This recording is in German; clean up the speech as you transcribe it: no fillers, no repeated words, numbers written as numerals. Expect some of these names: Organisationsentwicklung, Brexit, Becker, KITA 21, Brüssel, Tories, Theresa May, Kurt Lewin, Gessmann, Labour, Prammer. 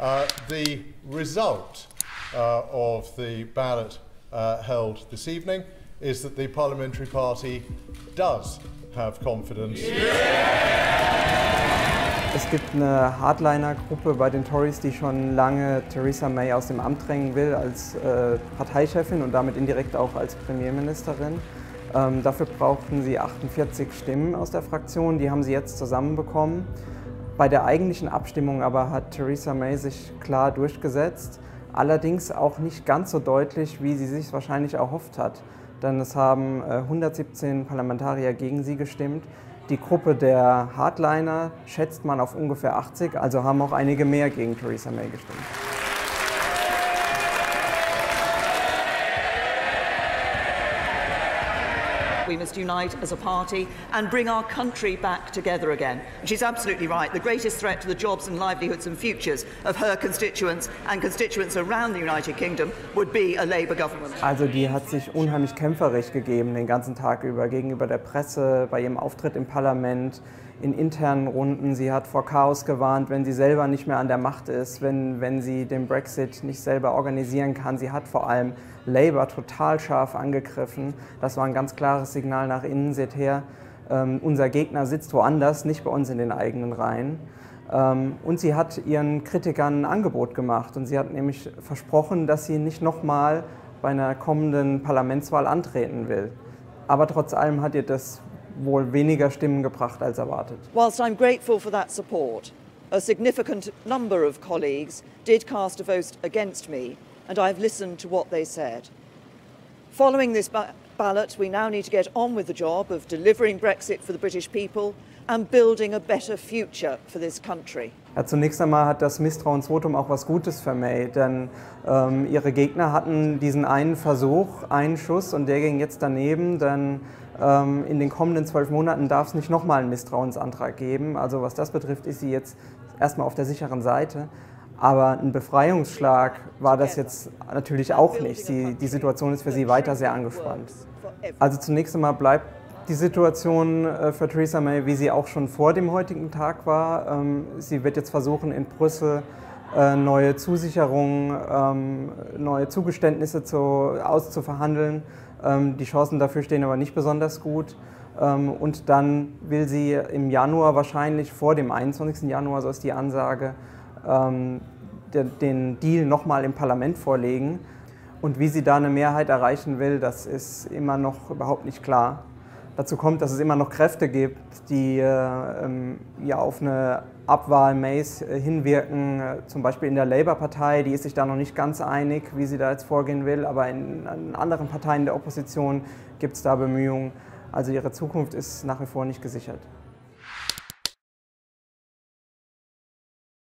The result of the ballot held this evening is that the parliamentary party does have confidence. Es gibt eine Hardliner-Gruppe bei den Tories, die schon lange Theresa May aus dem Amt drängen will als Parteichefin und damit indirekt auch als Premierministerin. Dafür brauchten sie 48 Stimmen aus der Fraktion, die haben sie jetzt zusammenbekommen. Bei der eigentlichen Abstimmung aber hat Theresa May sich klar durchgesetzt, allerdings auch nicht ganz so deutlich, wie sie sich wahrscheinlich erhofft hat. Denn es haben 117 Parlamentarier gegen sie gestimmt. Die Gruppe der Hardliner schätzt man auf ungefähr 80, also haben auch einige mehr gegen Theresa May gestimmt. We must unite as a party and bring our country back together again. And she's absolutely right. The greatest threat to the jobs and livelihoods and futures of her constituents and constituents around the United Kingdom would be a Labour government. Also, die hat sich unheimlich kämpferisch gegeben den ganzen Tag über gegenüber der Presse, bei ihrem Auftritt im Parlament, in internen Runden. Sie hat vor Chaos gewarnt, wenn sie selber nicht mehr an der Macht ist, wenn sie den Brexit nicht selber organisieren kann. Sie hat vor allem Labour total scharf angegriffen. Das war ein ganz klares Signal nach innen, seht her, unser Gegner sitzt woanders, nicht bei uns in den eigenen Reihen. Und sie hat ihren Kritikern ein Angebot gemacht und sie hat nämlich versprochen, dass sie nicht nochmal bei einer kommenden Parlamentswahl antreten will. Aber trotz allem hat ihr das wohl weniger Stimmen gebracht als erwartet. Whilst I'm grateful for that support, a significant number of colleagues did cast a vote against me and I've listened to what they said. Following this ballot, we now need to get on with the job of delivering Brexit for the British people and building a better future for this country. Ja, zunächst einmal hat das Misstrauensvotum auch was Gutes für May, denn ihre Gegner hatten diesen einen Versuch, einen Schuss und der ging jetzt daneben, denn in den kommenden 12 Monaten darf es nicht nochmal einen Misstrauensantrag geben. Also was das betrifft, ist sie jetzt erstmal auf der sicheren Seite. Aber ein Befreiungsschlag war das jetzt natürlich auch nicht. Die Situation ist für sie weiter sehr angespannt. Also zunächst einmal bleibt die Situation für Theresa May, wie sie auch schon vor dem heutigen Tag war. Sie wird jetzt versuchen, in Brüssel neue Zusicherungen, neue Zugeständnisse auszuverhandeln. Die Chancen dafür stehen aber nicht besonders gut. Und dann will sie im Januar wahrscheinlich, vor dem 21. Januar, so ist die Ansage, den Deal nochmal im Parlament vorlegen. Und wie sie da eine Mehrheit erreichen will, das ist immer noch überhaupt nicht klar. Dazu kommt, dass es immer noch Kräfte gibt, die ja auf eine Abwahl Mays hinwirken, zum Beispiel in der Labour-Partei. Die ist sich da noch nicht ganz einig, wie sie da jetzt vorgehen will, aber in anderen Parteien der Opposition gibt es da Bemühungen. Also ihre Zukunft ist nach wie vor nicht gesichert.